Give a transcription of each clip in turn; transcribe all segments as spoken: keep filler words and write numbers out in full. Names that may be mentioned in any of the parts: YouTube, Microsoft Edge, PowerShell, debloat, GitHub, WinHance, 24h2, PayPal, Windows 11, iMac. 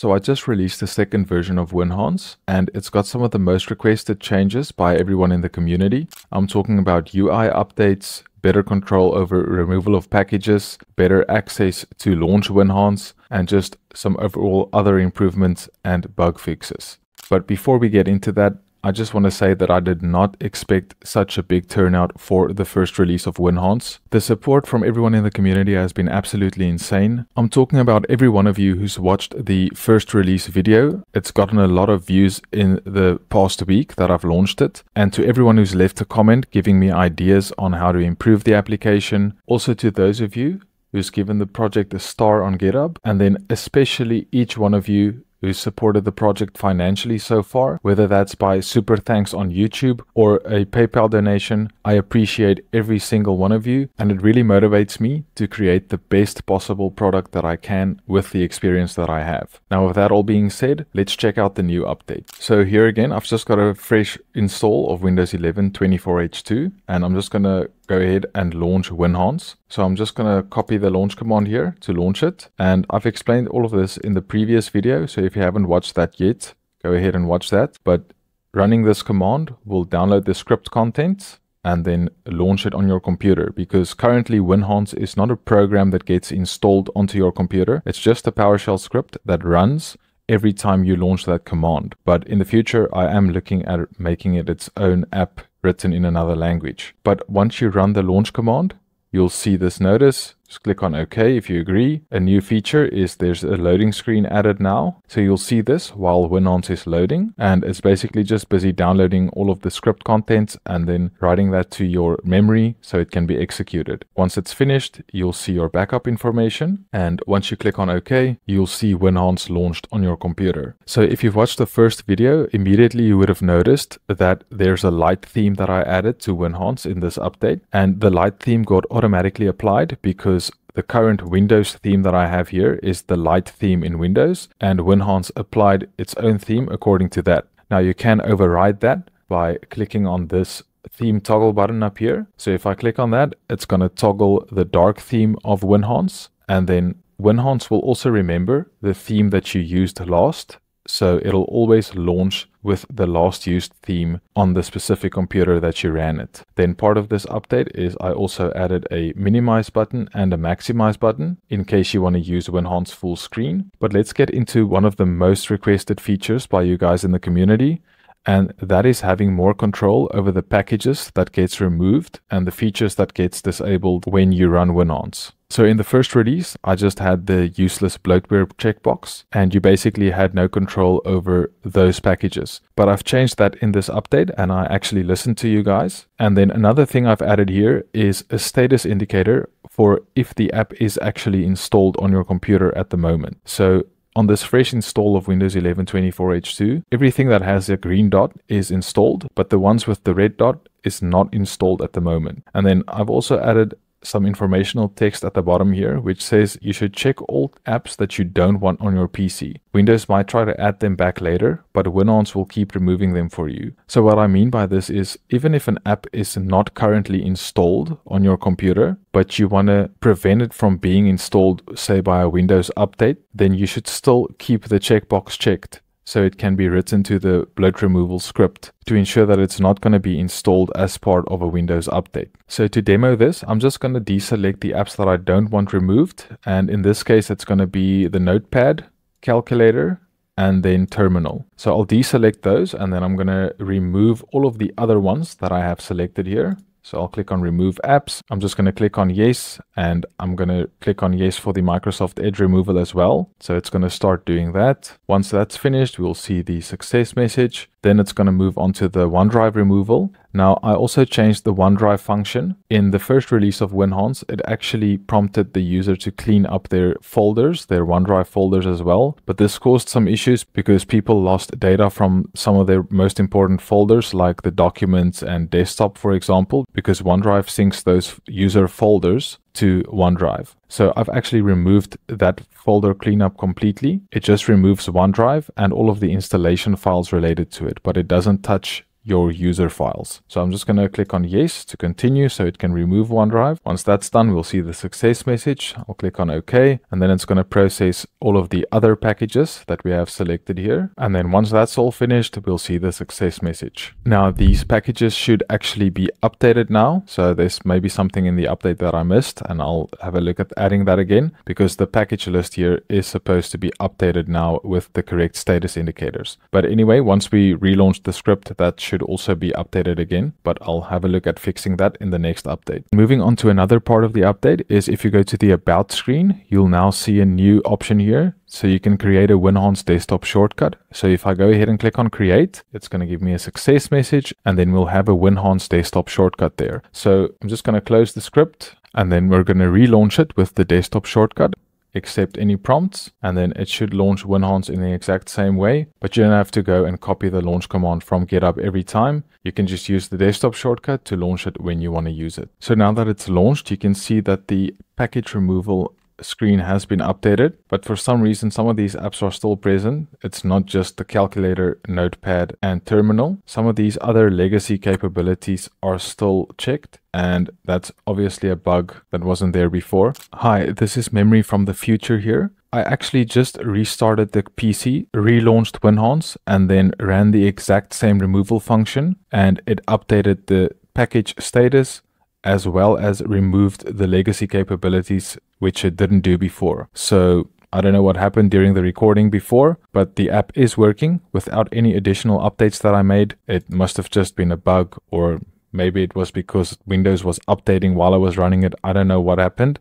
So I just released the second version of WinHance, and it's got some of the most requested changes by everyone in the community. I'm talking about U I updates, better control over removal of packages, better access to launch WinHance, and just some overall other improvements and bug fixes. But before we get into that, I just want to say that I did not expect such a big turnout for the first release of WinHance. The support from everyone in the community has been absolutely insane. I'm talking about every one of you who's watched the first release video. It's gotten a lot of views in the past week that I've launched it. And to everyone who's left a comment giving me ideas on how to improve the application. Also to those of you who's given the project a star on GitHub. And then especially each one of you who's supported the project financially so far, whether that's by super thanks on YouTube or a PayPal donation. I appreciate every single one of you, and it really motivates me to create the best possible product that I can with the experience that I have. Now, with that all being said, let's check out the new update. So here again, I've just got a fresh install of Windows eleven twenty-four H two, and I'm just gonna go ahead and launch WinHance. So I'm just gonna copy the launch command here to launch it. And I've explained all of this in the previous video. So if you haven't watched that yet, go ahead and watch that. But running this command will download the script contents and then launch it on your computer, because currently WinHance is not a program that gets installed onto your computer. It's just a PowerShell script that runs every time you launch that command. But in the future, I am looking at making it its own app written in another language. But once you run the launch command, you'll see this notice. Just click on OK if you agree. A new feature is there's a loading screen added now. So you'll see this while WinHance is loading, and it's basically just busy downloading all of the script contents and then writing that to your memory so it can be executed. Once it's finished, you'll see your backup information, and once you click on OK, you'll see WinHance launched on your computer. So if you've watched the first video, immediately you would have noticed that there's a light theme that I added to WinHance in this update, and the light theme got automatically applied because the current Windows theme that I have here is the light theme in Windows, and WinHance applied its own theme according to that. Now you can override that by clicking on this theme toggle button up here. So if I click on that, it's going to toggle the dark theme of WinHance, and then WinHance will also remember the theme that you used last. So it'll always launch with the last used theme on the specific computer that you ran it. Then part of this update is I also added a minimize button and a maximize button in case you want to use WinHance full screen. But let's get into one of the most requested features by you guys in the community, and that is having more control over the packages that gets removed and the features that gets disabled when you run WinHance. So in the first release, I just had the useless bloatware checkbox, and you basically had no control over those packages. But I've changed that in this update, and I actually listened to you guys. And then another thing I've added here is a status indicator for if the app is actually installed on your computer at the moment. So on this fresh install of Windows eleven twenty-four H two, everything that has a green dot is installed, but the ones with the red dot is not installed at the moment. And then I've also added some informational text at the bottom here, which says you should check all apps that you don't want on your P C. Windows might try to add them back later, but WinHance will keep removing them for you. So what I mean by this is, even if an app is not currently installed on your computer, but you want to prevent it from being installed, say by a Windows update, then you should still keep the checkbox checked, so it can be written to the bloat removal script to ensure that it's not going to be installed as part of a Windows update. So to demo this, I'm just going to deselect the apps that I don't want removed. And in this case, it's going to be the Notepad, Calculator, and then Terminal. So I'll deselect those, and then I'm going to remove all of the other ones that I have selected here. So I'll click on Remove Apps. I'm just going to click on Yes, and I'm going to click on Yes for the Microsoft Edge removal as well. So it's going to start doing that. Once that's finished, we'll see the success message. Then it's going to move on to the OneDrive removal. Now, I also changed the OneDrive function. In the first release of WinHance, it actually prompted the user to clean up their folders, their OneDrive folders as well. But this caused some issues because people lost data from some of their most important folders, like the documents and desktop, for example, because OneDrive syncs those user folders to OneDrive. So I've actually removed that folder cleanup completely. It just removes OneDrive and all of the installation files related to it, but it doesn't touch your user files. So I'm just going to click on yes to continue so it can remove OneDrive. Once that's done, we'll see the success message. I'll click on OK, and then it's going to process all of the other packages that we have selected here. And then once that's all finished, we'll see the success message. Now these packages should actually be updated now. So there's maybe something in the update that I missed, and I'll have a look at adding that again, because the package list here is supposed to be updated now with the correct status indicators. But anyway, once we relaunch the script, that should also be updated again, but I'll have a look at fixing that in the next update. Moving on to another part of the update is if you go to the About screen, you'll now see a new option here. So you can create a WinHance desktop shortcut. So if I go ahead and click on create, it's going to give me a success message, and then we'll have a WinHance desktop shortcut there. So I'm just going to close the script, and then we're going to relaunch it with the desktop shortcut. Accept any prompts, and then it should launch WinHance in the exact same way, but you don't have to go and copy the launch command from GitHub every time. You can just use the desktop shortcut to launch it when you want to use it. So now that it's launched, you can see that the package removal screen has been updated, but for some reason some of these apps are still present. It's not just the calculator, notepad and terminal. Some of these other legacy capabilities are still checked, and that's obviously a bug that wasn't there before. Hi, this is Memory from the future here. I actually just restarted the P C, relaunched WinHance, and then ran the exact same removal function, and it updated the package status as well as removed the legacy capabilities, which it didn't do before. So I don't know what happened during the recording before, but the app is working without any additional updates that I made. It must have just been a bug, or maybe it was because Windows was updating while I was running it. I don't know what happened,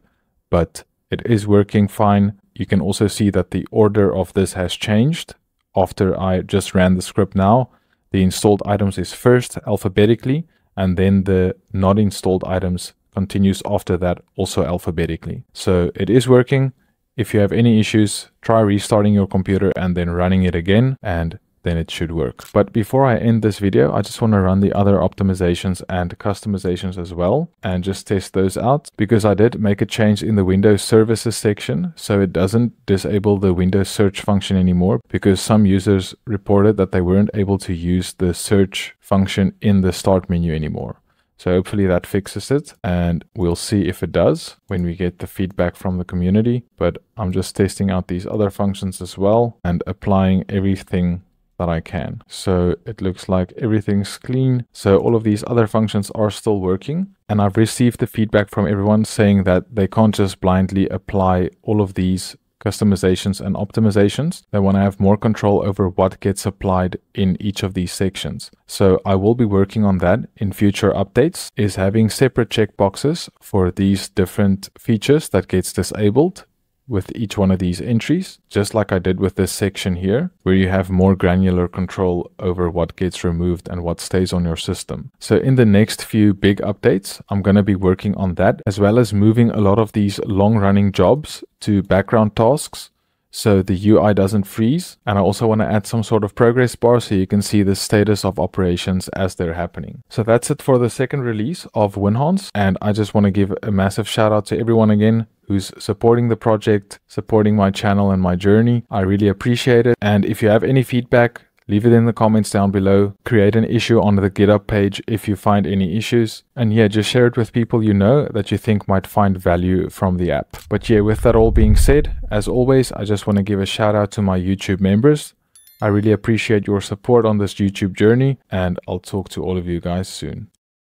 but it is working fine. You can also see that the order of this has changed after I just ran the script now. The installed items is first alphabetically, and then the not installed items continues after that, also alphabetically. So it is working. If you have any issues, try restarting your computer and then running it again, and then it should work. But before I end this video, I just want to run the other optimizations and customizations as well and just test those out, because I did make a change in the Windows services section. So it doesn't disable the Windows search function anymore, because some users reported that they weren't able to use the search function in the start menu anymore. So hopefully that fixes it, and we'll see if it does when we get the feedback from the community. But I'm just testing out these other functions as well and applying everything that I can. So it looks like everything's clean. So all of these other functions are still working, and I've received the feedback from everyone saying that they can't just blindly apply all of these customizations and optimizations. They want to have more control over what gets applied in each of these sections. So I will be working on that in future updates, is having separate checkboxes for these different features that gets disabled with each one of these entries, just like I did with this section here, where you have more granular control over what gets removed and what stays on your system. So in the next few big updates, I'm going to be working on that, as well as moving a lot of these long-running jobs to background tasks, so the U I doesn't freeze. And I also want to add some sort of progress bar so you can see the status of operations as they're happening. So that's it for the second release of WinHance, and I just want to give a massive shout out to everyone again who's supporting the project, supporting my channel and my journey. I really appreciate it. And if you have any feedback, leave it in the comments down below. Create an issue on the GitHub page if you find any issues. And yeah, just share it with people you know that you think might find value from the app. But yeah, with that all being said, as always, I just want to give a shout out to my YouTube members. I really appreciate your support on this YouTube journey, and I'll talk to all of you guys soon.